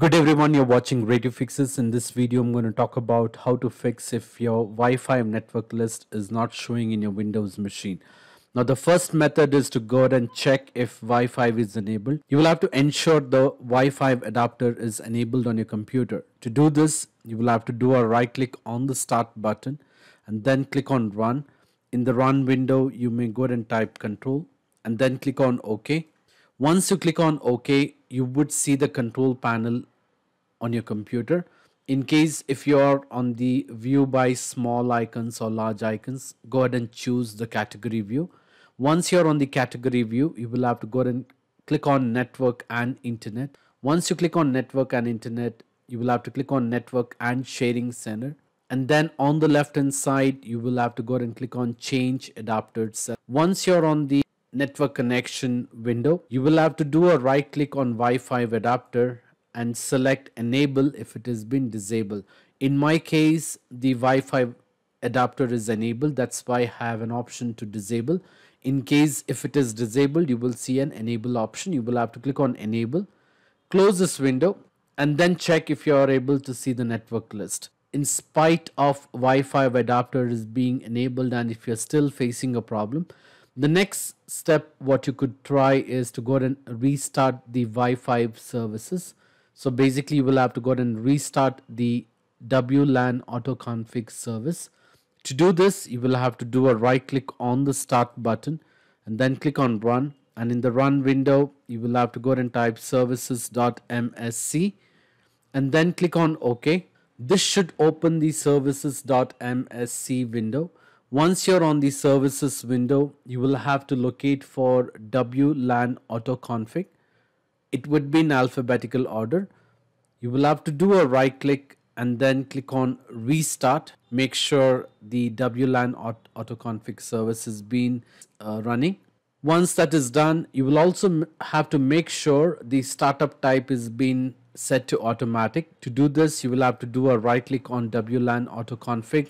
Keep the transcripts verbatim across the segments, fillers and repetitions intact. Good everyone, you're watching Radio Fixes. In this video, I'm going to talk about how to fix if your Wi-Fi network list is not showing in your Windows machine. Now, the first method is to go ahead and check if Wi-Fi is enabled. You will have to ensure the Wi-Fi adapter is enabled on your computer. To do this, you will have to do a right click on the Start button and then click on Run. In the Run window, you may go ahead and type Control and then click on OK. Once you click on OK, you would see the Control Panel on your computer. In case if you're on the view by small icons or large icons, go ahead and choose the category view. Once you're on the category view, you will have to go ahead and click on Network and Internet. Once you click on Network and Internet, you will have to click on Network and Sharing Center. And then on the left hand side, you will have to go ahead and click on Change Adapters. Once you're on the Network Connection window, you will have to do a right click on Wi-Fi adapter and select Enable if it has been disabled. In my case, the Wi-Fi adapter is enabled, that's why I have an option to disable. In case if it is disabled, you will see an Enable option. You will have to click on Enable, close this window, and then check if you are able to see the network list. In spite of Wi-Fi adapter is being enabled and if you're still facing a problem, the next step what you could try is to go ahead and restart the Wi-Fi services. So basically you will have to go ahead and restart the W LAN AutoConfig service. To do this, you will have to do a right click on the Start button and then click on Run, and in the Run window you will have to go ahead and type services dot M S C and then click on OK. This should open the services dot M S C window. Once you're on the services window, you will have to locate for W LAN AutoConfig. It would be in alphabetical order. You will have to do a right click and then click on Restart. Make sure the W LAN AutoConfig service has been uh, running. Once that is done, you will also have to make sure the startup type is been set to automatic. To do this, you will have to do a right click on W LAN AutoConfig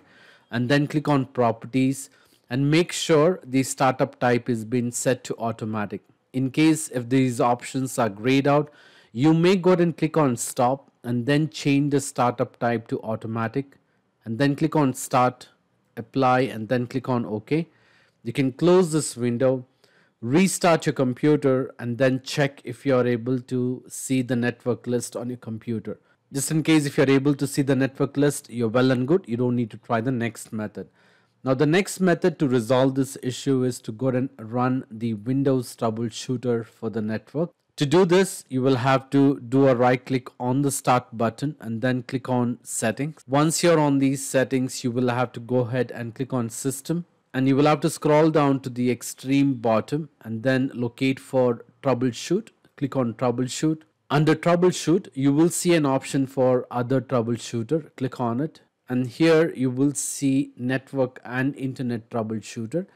and then click on Properties and make sure the startup type is been set to automatic. In case if these options are grayed out, you may go ahead and click on Stop and then change the startup type to automatic and then click on Start, Apply, and then click on OK. You can close this window, restart your computer, and then check if you are able to see the network list on your computer. Just in case if you are able to see the network list, you're well and good. You don't need to try the next method. Now the next method to resolve this issue is to go and run the Windows Troubleshooter for the network. To do this, you will have to do a right click on the Start button and then click on Settings. Once you're on these settings, you will have to go ahead and click on System, and you will have to scroll down to the extreme bottom and then locate for Troubleshoot. Click on Troubleshoot. Under Troubleshoot, you will see an option for Other Troubleshooter. Click on it. And here you will see Network and Internet Troubleshooter.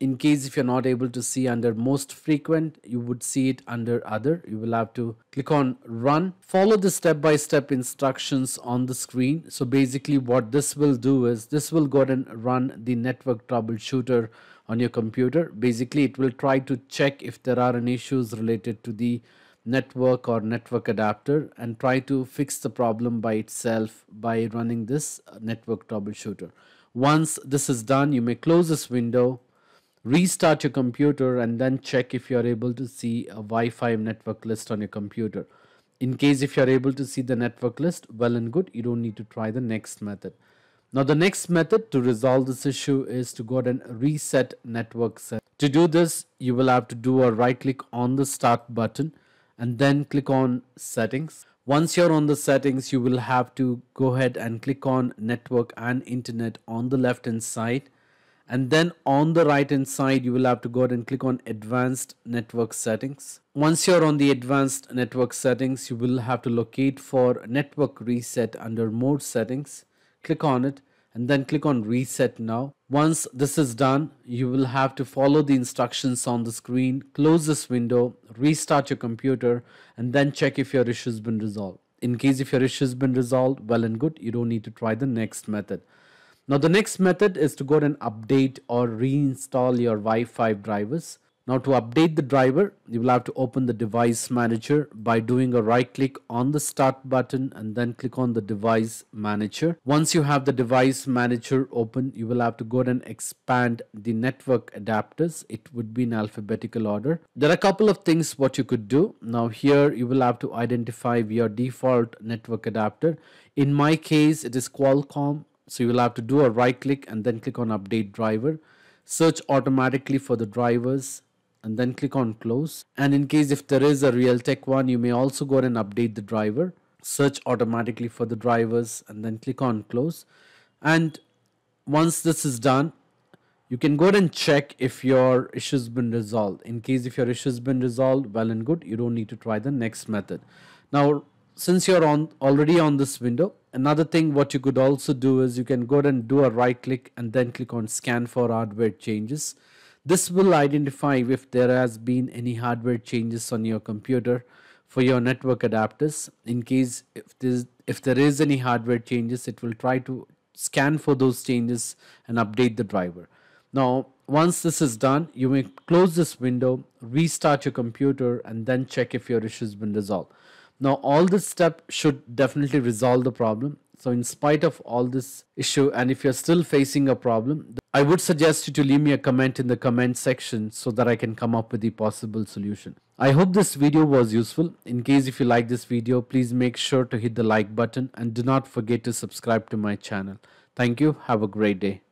In case if you're not able to see under Most Frequent, you would see it under Other. You will have to click on Run. Follow the step-by-step instructions on the screen. So basically what this will do is this will go ahead and run the Network Troubleshooter on your computer. Basically it will try to check if there are any issues related to the network or network adapter and try to fix the problem by itself by running this Network Troubleshooter. Once this is done, you may close this window, restart your computer, and then check if you are able to see a Wi-Fi network list on your computer. In case if you are able to see the network list, well and good, you don't need to try the next method. Now the next method to resolve this issue is to go ahead and reset network set. To do this, you will have to do a right click on the Start button and then click on Settings. Once you're on the settings, you will have to go ahead and click on Network and Internet on the left hand side, and then on the right hand side you will have to go ahead and click on Advanced Network Settings. Once you're on the Advanced Network Settings, you will have to locate for Network Reset under More Settings. Click on it and then click on Reset Now. Once this is done, you will have to follow the instructions on the screen, close this window, restart your computer, and then check if your issue has been resolved. In case if your issue has been resolved, well and good, you don't need to try the next method. Now the next method is to go ahead and update or reinstall your Wi-Fi drivers. Now to update the driver, you will have to open the Device Manager by doing a right click on the Start button and then click on the Device Manager. Once you have the Device Manager open, you will have to go ahead and expand the network adapters. It would be in alphabetical order. There are a couple of things what you could do. Now here you will have to identify your default network adapter. In my case, it is Qualcomm. So you will have to do a right click and then click on Update Driver. Search automatically for the drivers and then click on Close. And in case if there is a Realtek one, you may also go ahead and update the driver. Search automatically for the drivers and then click on Close. And once this is done, you can go ahead and check if your issue has been resolved. In case if your issue has been resolved, well and good, you don't need to try the next method. Now, since you're on already on this window, another thing what you could also do is you can go ahead and do a right click and then click on Scan for Hardware Changes. This will identify if there has been any hardware changes on your computer for your network adapters. In case if there's, if there is any hardware changes, it will try to scan for those changes and update the driver. Now, once this is done, you may close this window, restart your computer, and then check if your issue has been resolved. Now, all this step should definitely resolve the problem. So in spite of all this issue, and if you're still facing a problem, I would suggest you to leave me a comment in the comment section so that I can come up with the possible solution. I hope this video was useful. In case if you like this video, please make sure to hit the like button and do not forget to subscribe to my channel. Thank you. Have a great day.